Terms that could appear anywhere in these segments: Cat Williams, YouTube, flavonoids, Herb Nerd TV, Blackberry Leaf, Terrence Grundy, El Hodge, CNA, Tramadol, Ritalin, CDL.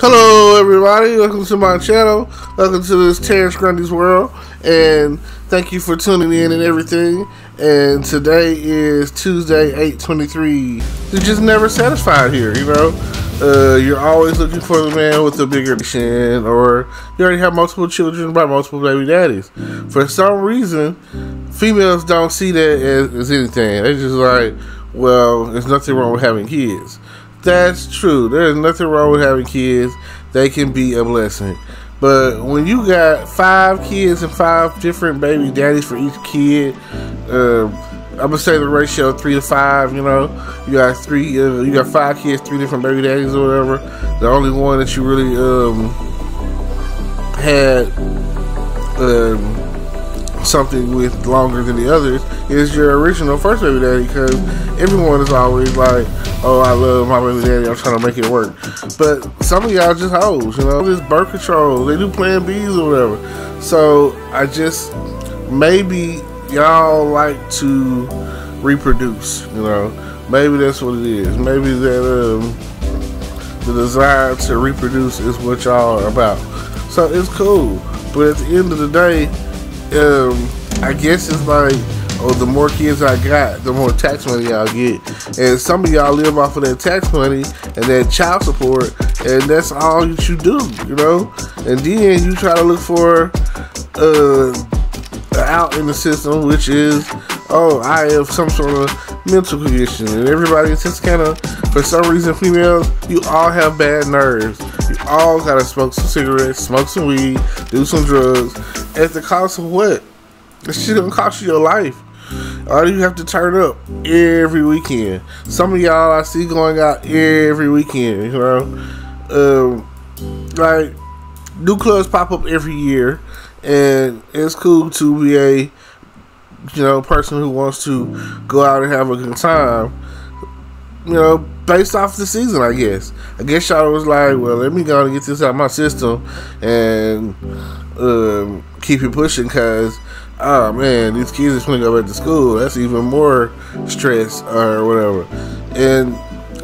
Hello everybody, welcome to my channel, welcome to this Terrence Grundy's World, and thank you for tuning in and everything. And today is Tuesday, 8/23. You're just never satisfied here, you know? You're always looking for the man with the bigger chin, or you already have multiple children by multiple baby daddies. For some reason, females don't see that as anything. They just like, well, there's nothing wrong with having kids. That's true. There's nothing wrong with having kids. They can be a blessing. But when you got 5 kids and 5 different baby daddies for each kid, I'm gonna say the ratio 3 to 5. You know, you got 5 kids, 3 different baby daddies or whatever. The only one that you really had something with longer than the others is your original first baby daddy, because everyone is always like, oh, I love my baby daddy, I'm trying to make it work. But some of y'all just hoes, you know, just birth control, they do plan B's or whatever. So I just, maybe y'all like to reproduce, you know, maybe that's what it is. Maybe that the desire to reproduce is what y'all are about. So it's cool, but at the end of the day, I guess it's like, oh, the more kids I got, the more tax money I'll get. And some of y'all live off of that tax money and that child support, and that's all that you do, you know? And then you try to look for out in the system, which is, oh, I have some sort of mental condition. And everybody, it's just kind of, for some reason, females, you all have bad nerves. You all gotta smoke some cigarettes, smoke some weed, do some drugs. At the cost of what? This shit gonna cost you your life. Or you have to turn up every weekend. Some of y'all I see going out every weekend, you know? Like, new clubs pop up every year, and it's cool to be a, you know, person who wants to go out and have a good time, you know, based off the season, I guess. I guess y'all was like, well, let me go and get this out of my system and keep it pushing, because, oh man, these kids are going to go back to school. That's even more stress or whatever. And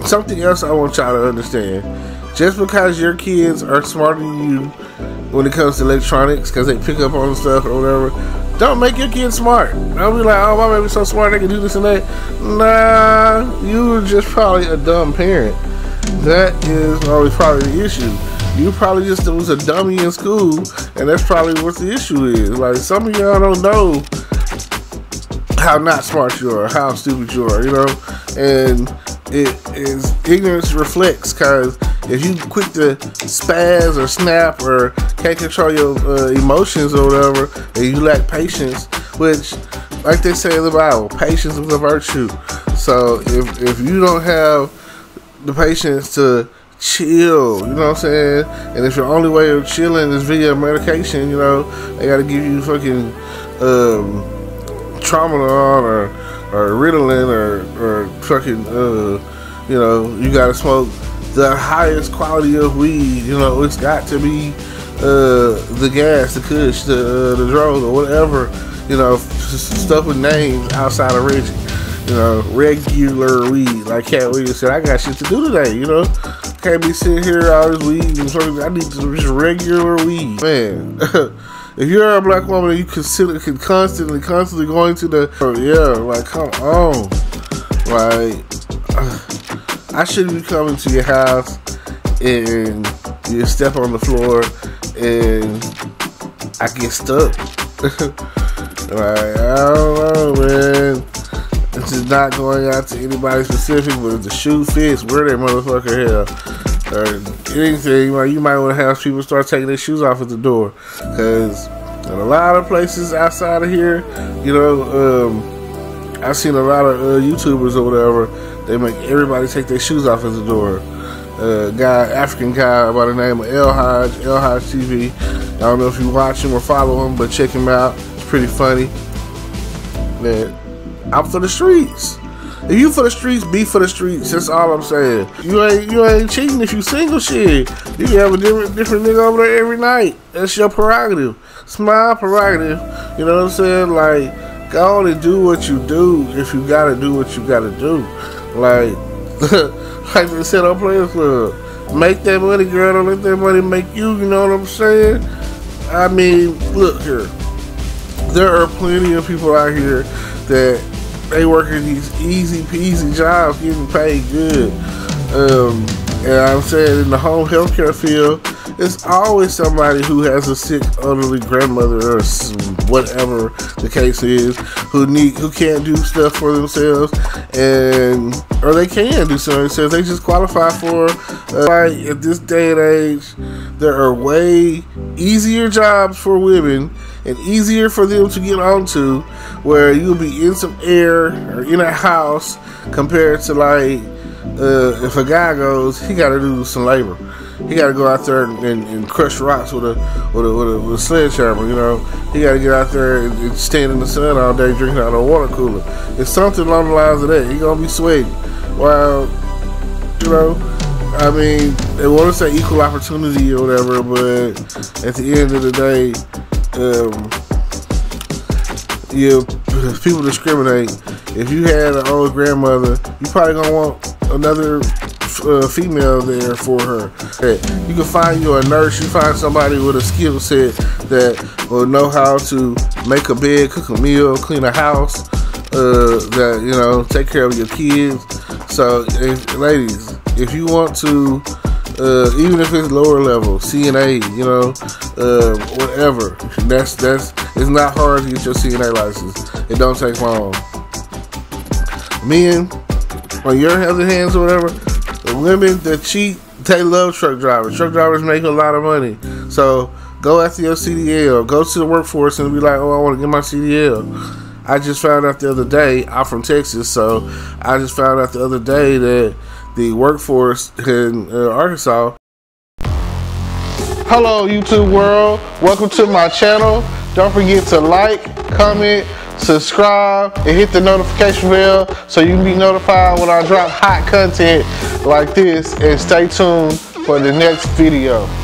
something else I want y'all to understand. Just because your kids are smarter than you when it comes to electronics, because they pick up on stuff or whatever, don't make your kids smart. Don't be like, oh, my baby's so smart, they can do this and that. Nah, you were just probably a dumb parent. That is always probably the issue. You probably just was a dummy in school, and that's probably what the issue is. Like, some of y'all don't know how not smart you are, how stupid you are, you know? And ignorance reflects, because if you quick to spaz or snap or can't control your emotions or whatever, and you lack patience, which, like they say in the Bible, patience is a virtue. So if you don't have the patience to chill, you know what I'm saying, and if your only way of chilling is via medication, you know, they gotta give you fucking Tramadol or Ritalin or fucking, you know, you gotta smoke the highest quality of weed, you know, it's got to be the gas, the kush, the drone, or whatever, you know, stuff with names outside of Reggie, you know, regular weed. Like Cat Williams said, I got shit to do today, you know, can't be sitting here all this weed and sort of, I need just regular weed, man. If you're a black woman and you consider constantly going to the, oh yeah, like, come on, like, I shouldn't be coming to your house and you step on the floor and I get stuck. Like, I don't know, man. It's just not going out to anybody specific, but if the shoe fits, wear that motherfucker here. Or anything, like, you might want to have people start taking their shoes off at the door. Because in a lot of places outside of here, you know, I've seen a lot of YouTubers or whatever, they make everybody take their shoes off at the door. African guy by the name of El Hodge, El Hodge TV. I don't know if you watch him or follow him, but check him out. It's pretty funny. Man, I'm for the streets. If you for the streets, be for the streets. That's all I'm saying. You ain't cheating if you single shit. You can have a different nigga over there every night. That's your prerogative. It's my prerogative. You know what I'm saying? Like, go on and do what you do if you gotta do what you gotta do. Like, like they said on Players Club, Make that money, girl. Don't let that money make you. You know what I'm saying? I mean, look here. There are plenty of people out here that they work in these easy peasy jobs, getting paid good. And I'm saying in the home healthcare field, it's always somebody who has a sick elderly grandmother or whatever the case is, who can't do stuff for themselves, and or they can do something. So they just qualify for. Like at this day and age, there are way easier jobs for women and easier for them to get onto, where you'll be in some air or in a house compared to like if a guy goes, he got to do some labor. He got to go out there and crush rocks with a sledgehammer, you know. He got to get out there and stand in the sun all day drinking out of a water cooler. It's something along the lines of that. He gonna be sweating. Well, you know, I mean, they want to say equal opportunity or whatever, but at the end of the day, people discriminate. If you had an old grandmother, you probably gonna want another female there for her. You can find you a nurse, you find somebody with a skill set that will know how to make a bed, cook a meal, clean a house, that, you know, take care of your kids. So ladies, if you want to, even if it's lower level, CNA, you know, whatever, it's not hard to get your CNA license. It don't take long. Men, on your other hands or whatever, the women that cheat, they love truck drivers. Truck drivers make a lot of money. So go after your CDL. Go to the workforce and be like, oh, I want to get my CDL. I just found out the other day, I'm from Texas, so I just found out the other day that the workforce in Arkansas. Hello, YouTube world. Welcome to my channel. Don't forget to like, comment, subscribe, and hit the notification bell so you can be notified when I drop hot content like this, and stay tuned for the next video.